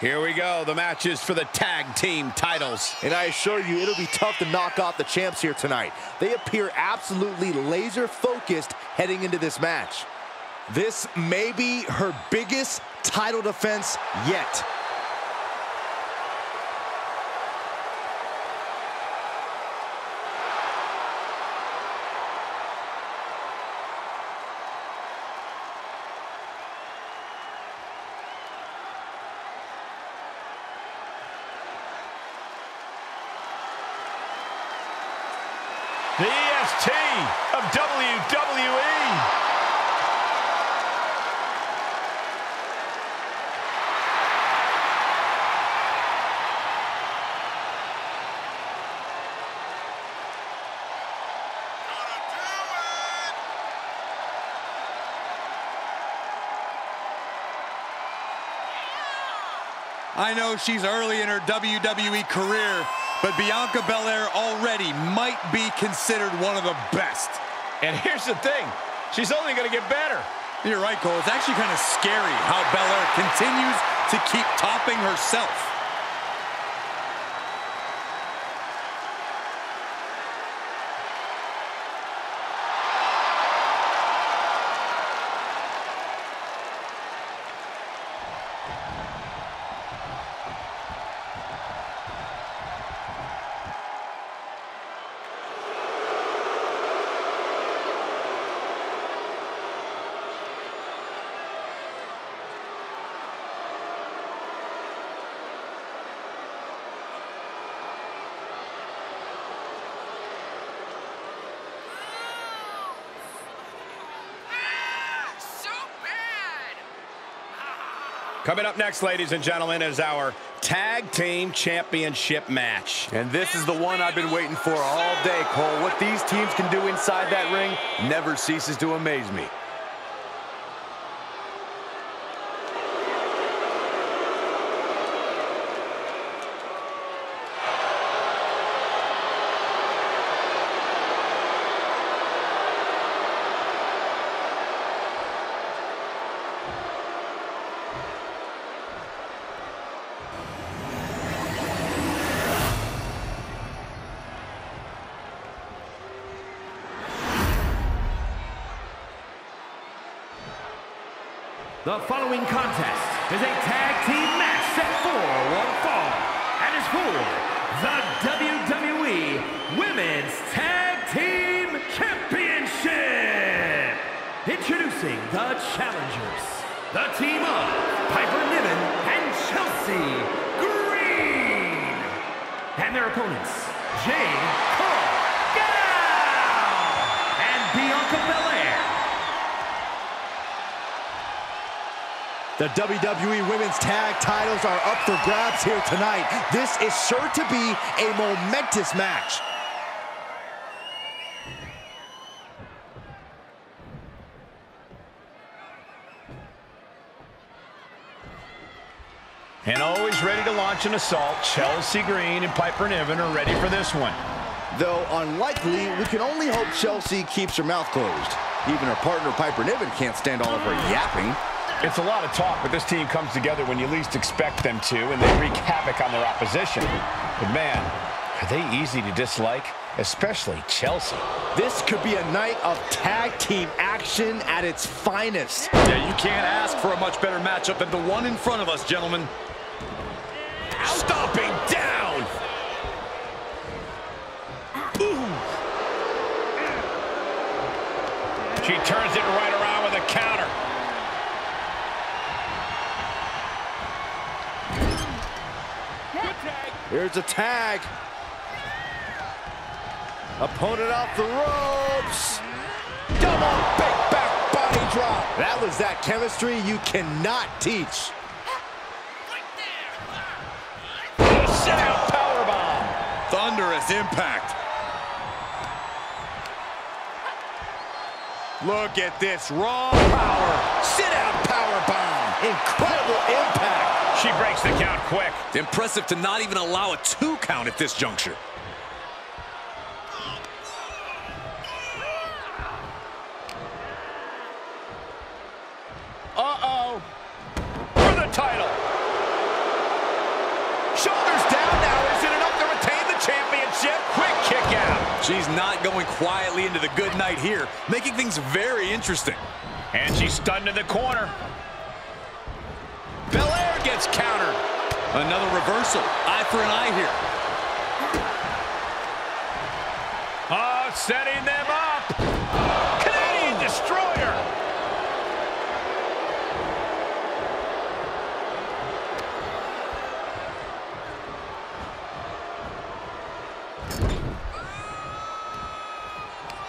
Here we go. The match is for the tag team titles. And I assure you, it'll be tough to knock off the champs here tonight. They appear absolutely laser-focused heading into this match. This may be her biggest title defense yet. The EST of WWE. I know she's early in her WWE career, but Bianca Belair already might be considered one of the best. And here's the thing, she's only going to get better. You're right, Cole. It's actually kind of scary how Belair continues to keep topping herself. Coming up next, ladies and gentlemen, is our Tag Team Championship match. And this is the one I've been waiting for all day, Cole. What these teams can do inside that ring never ceases to amaze me. The following contest is a tag team match set for one fall and is for the WWE Women's Tag Team Championship. Introducing the challengers, the team of Piper Niven and Chelsea Green, and their opponents, Jade Cargill and Bianca Belair. The WWE Women's Tag titles are up for grabs here tonight. This is sure to be a momentous match. And always ready to launch an assault, Chelsea Green and Piper Niven are ready for this one. Though unlikely, we can only hope Chelsea keeps her mouth closed. Even her partner, Piper Niven, can't stand all of her yapping. It's a lot of talk, but this team comes together when you least expect them to, and they wreak havoc on their opposition. But man, are they easy to dislike, especially Chelsea. This could be a night of tag team action at its finest. Yeah, you can't ask for a much better matchup than the one in front of us, gentlemen. Stomping down! Boom! She turns it right around with a counter. Here's a tag. Opponent off the ropes. Double big back body drop. That was that chemistry you cannot teach. Right there. Powerbomb. Thunderous impact. Look at this raw power. Sit-out powerbomb. Incredible impact. She breaks the count quick. It's impressive to not even allow a 2 count at this juncture. Uh-oh. For the title. quietly into the good night here, making things very interesting. And she's stunned in the corner. Belair gets countered. Another reversal. Eye for an eye here. Oh, setting them up. Canadian Destroyer.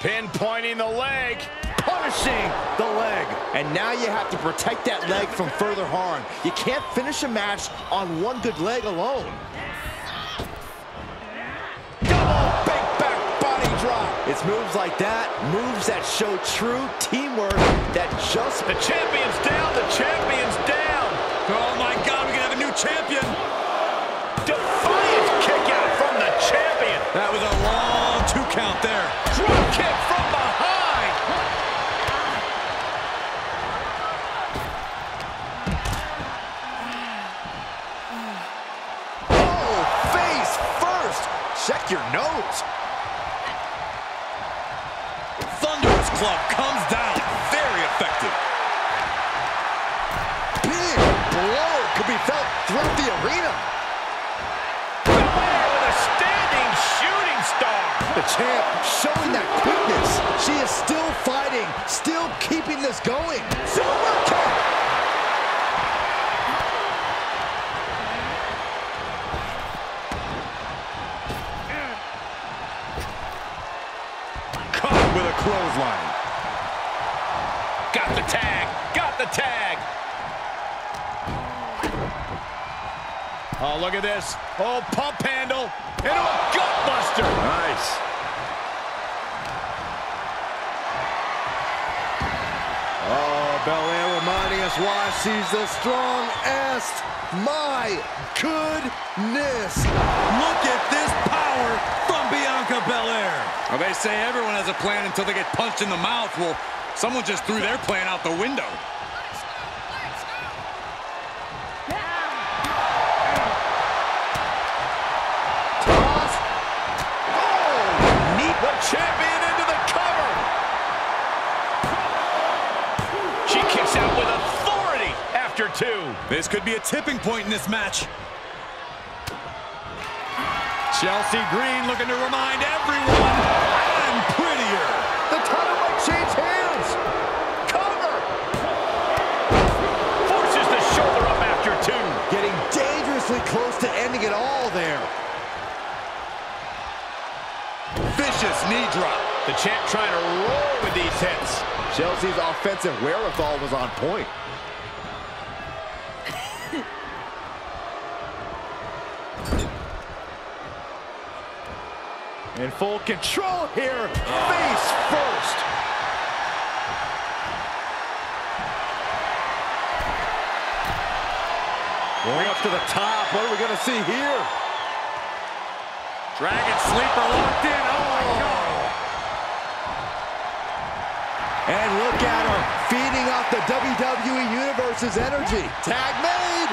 Pinpointing the leg. Punishing the leg. And now you have to protect that leg from further harm. You can't finish a match on one good leg alone. Double big back body drop. It's moves like that, moves that show true teamwork that just... The champion's down, the champion's down. Oh my God, we can have a new champion. Defiant kick out from the champion. That was a long two count there. Drop kick from behind. Check your nose. Thunderous club comes down. Very effective. Big blow could be felt throughout the arena. Belair with a standing shooting star. The champ showing that quickness. She is still fighting, still keeping this going. Super kick. Clothesline. Got the tag. Got the tag. Oh, look at this. Oh, pump handle. Into a gut buster. Nice. Oh, Belair reminding us why she's the strongest. My goodness. Look at this power from Bianca Belair. Well, they say everyone has a plan until they get punched in the mouth. Well, someone just threw their plan out the window. Toss. Oh, knee. The champion into the cover. She kicks out with authority after two. This could be a tipping point in this match. Chelsea Green looking to remind everyone, I'm prettier. The title might change hands. Cover. Forces the shoulder up after two. Getting dangerously close to ending it all there. Vicious knee drop. The champ trying to roll with these hits. Chelsea's offensive wherewithal was on point. In full control here, face first. Going up to the top, what are we gonna see here? Dragon Sleeper locked in, oh my God. And look at her, feeding off the WWE Universe's energy. Tag made.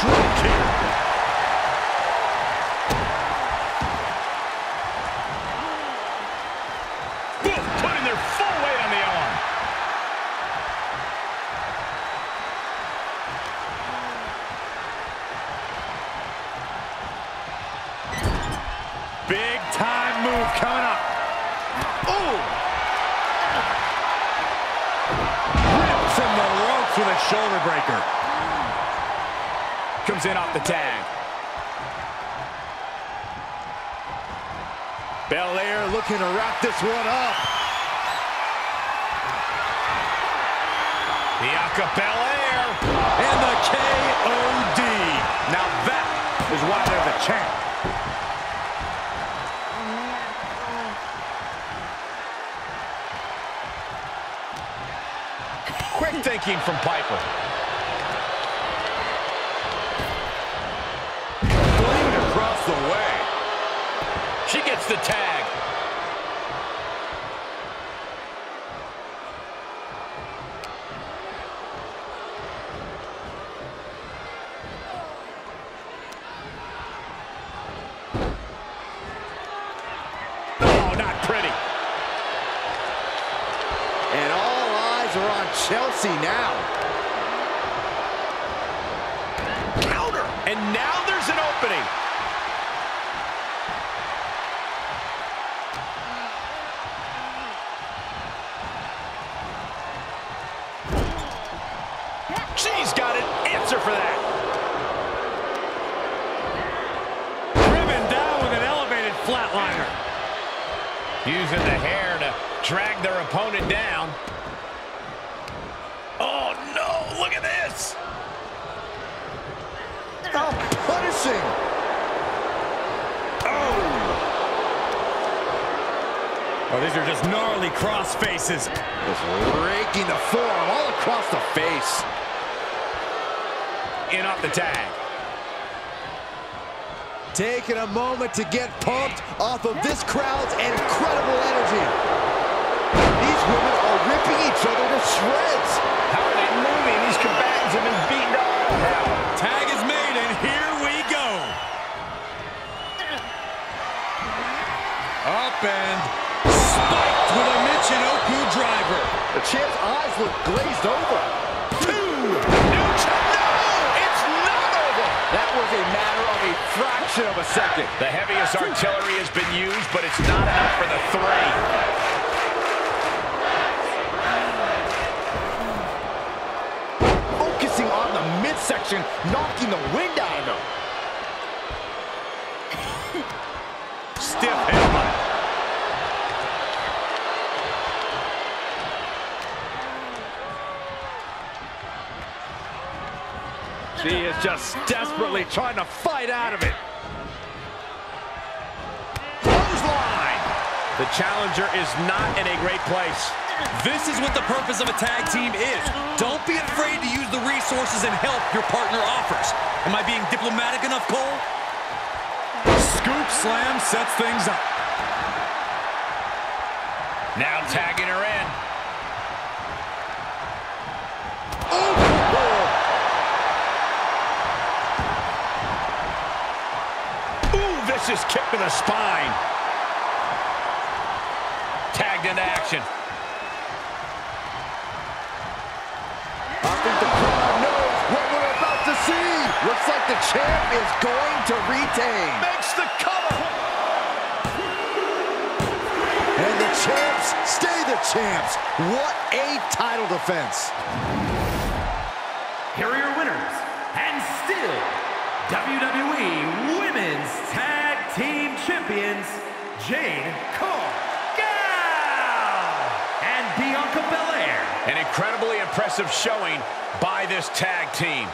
Drop kick. Big time move coming up. Ooh! Ripped from the ropes with a shoulder breaker. Comes in off the tag. Belair looking to wrap this one up. Bianca Belair and the KOD. Now that is why they're the champ. Quick thinking from Piper. Flamed across the way. She gets the tag. Chelsea now. Counter, and now there's an opening. She's got an answer for that. Driven down with an elevated flatliner. Using the hair to drag their opponent down. Oh, no, look at this. Oh, punishing. Oh. Oh, these are just gnarly cross faces. Just raking the forearm all across the face. In off the tag. Taking a moment to get pumped off of this crowd's incredible energy. These women are ripping each other to shreds. How are they moving? These combatants have been beaten up. Tag is made, and here we go. Up and spiked with a Mitchinoku driver. The champ's eyes look glazed over. That was a matter of a fraction of a second. The heaviest artillery has been used, but it's not enough for the three. Focusing on the midsection, knocking the wind out of them. Stiff headbutt. She is just desperately trying to fight out of it. Clothesline! The challenger is not in a great place. This is what the purpose of a tag team is. Don't be afraid to use the resources and help your partner offers. Am I being diplomatic enough, Cole? Scoop slam sets things up. Now tagging her in. Just kick to the spine. Tagged into action. I think the crowd knows what we're about to see. Looks like the champ is going to retain. Makes the cover. And the champs stay the champs. What a title defense. Here are your winners, and still WWE Women's Tag Team Champions, Jade Cargill and Bianca Belair. An incredibly impressive showing by this tag team.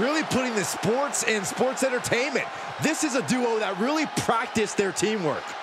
Really putting the sports in sports entertainment. This is a duo that really practiced their teamwork.